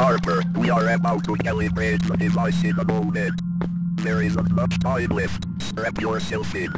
harbor, we are about to calibrate the device in a moment. There isn't much time left, strap yourself in.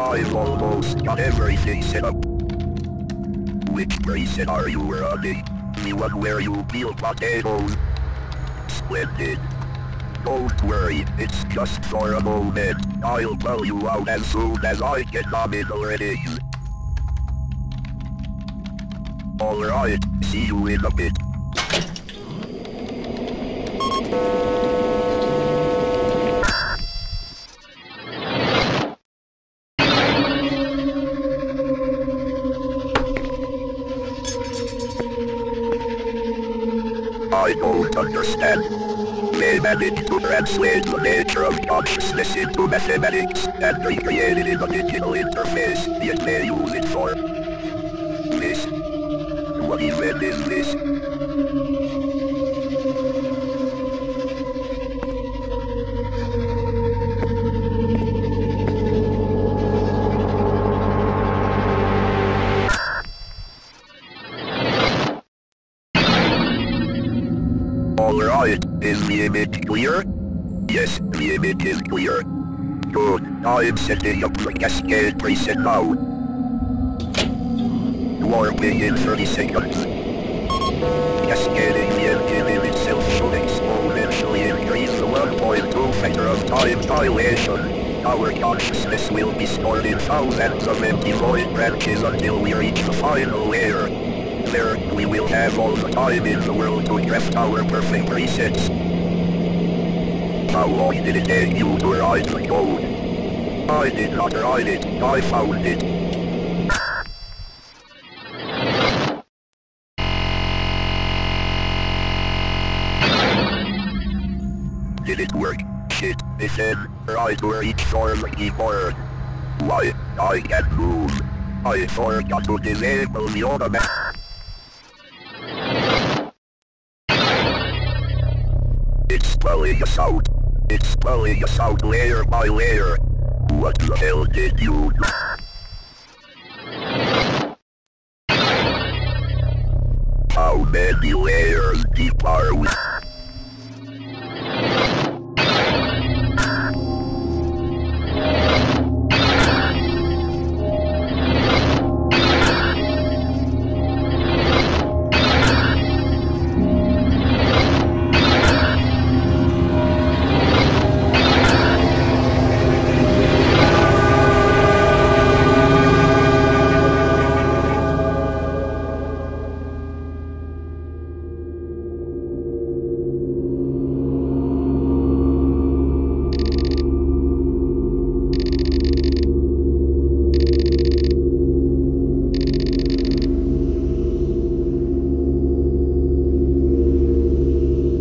I've almost got everything set up. Which prison are you running? The one where you peel potatoes? Splendid. Don't worry, it's just for a moment. I'll blow you out as soon as I can nominate the readings. Alright, see you in a bit. I don't understand. They managed to translate the nature of consciousness into mathematics, and they created a digital interface, yet they use it for this. What event is this? Alright, is the image clear? Yes, the image is clear. Good, I'm setting up the cascade preset now. Warping in 30 seconds. Cascading the engine in itself should exponentially increase the 1.2 factor of time dilation. Our consciousness will be stored in thousands of empty void branches until we reach the final layer. There, we will have all the time in the world to craft our perfect presets. How long did it take you to write the code? I did not write it, I found it. Did it work? Shit, it said, right to reach for the keyboard. Why, I can't move. I forgot to disable the automatic. It's pulling us out layer by layer. What the hell did you do? How many layers deep are we?